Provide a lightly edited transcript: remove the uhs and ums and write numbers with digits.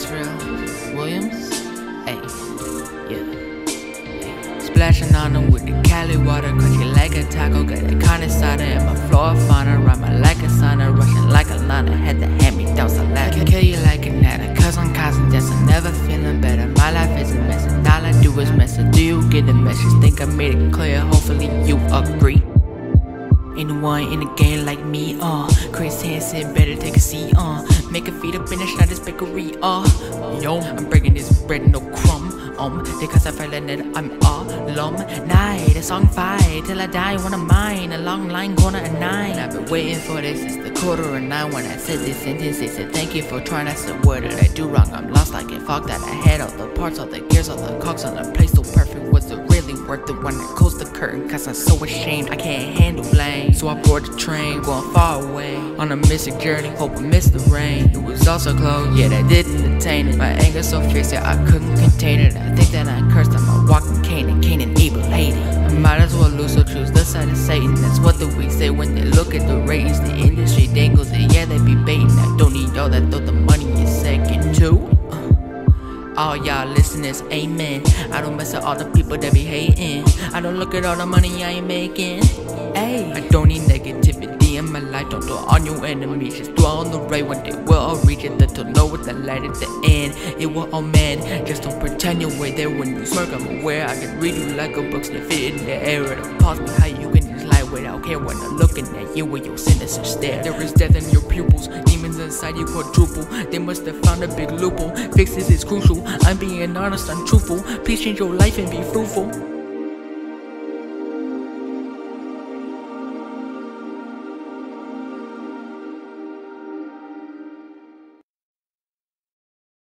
Pharrell Williams. Hey, yeah. Splashing on them with the Cali water, crunchy like a taco, got that carne sada in my floor fauna, rhyme my like a sauna, rushing like a lana, had to hand me down so I can kill you like an addict, cause I'm constant, that's I'm never feeling better. My life is a mess, and all I do is mess up. Do you get the message? Think I made it clear, hopefully you agree. Anyone in the game like me, Chris Hansen, better take a seat, make a feed up in the Schneiders bakery, yo, I'm breaking this bread, no crumb, because I feel like that I'm all alone. Night, a song fight, till I die, one of mine, a long line, corner at 9. I've been waiting for this, it's the quarter of 9 when I said this sentence. They said thank you for trying, I said what did I do wrong? I'm lost like it fogged out, I had all the parts, all the gears, all the cogs, all the place so perfect. Was it really worth it when I closed the curtain? Cause I'm so ashamed, I can't handle blame. So I board the train, going far away on a mystic journey, hope I missed the rain. It was all so close, yeah, that didn't attain it. My anger so fierce that I couldn't contain it. I think that I cursed on my walking cane, and Cain and Abel hated. I might as well lose, so choose the side of Satan. That's what the weak say when they look at the ratings. The industry dangles, and yeah, they be baiting. I don't need all that, though the money is second too. All y'all listeners, amen. I don't mess with all the people that be hating. I don't look at all the money I ain't making. Ayy, I don't need negativity in my life. Don't dwell on your enemies, just dwell on the right. One day we'll all reach it, that you'll know with the light at the end. It will all man, just don't pretend you're way there. When you smirk, I'm aware I can read you like a book, sniff it in the air. It'll pause me how you can just lie without care when I'm looking at you with your sinister stare. There is death in your pupils, demons inside you quadruple. They must have found a big loophole, fixes is crucial. I'm being honest, I'm truthful, please change your life and be fruitful.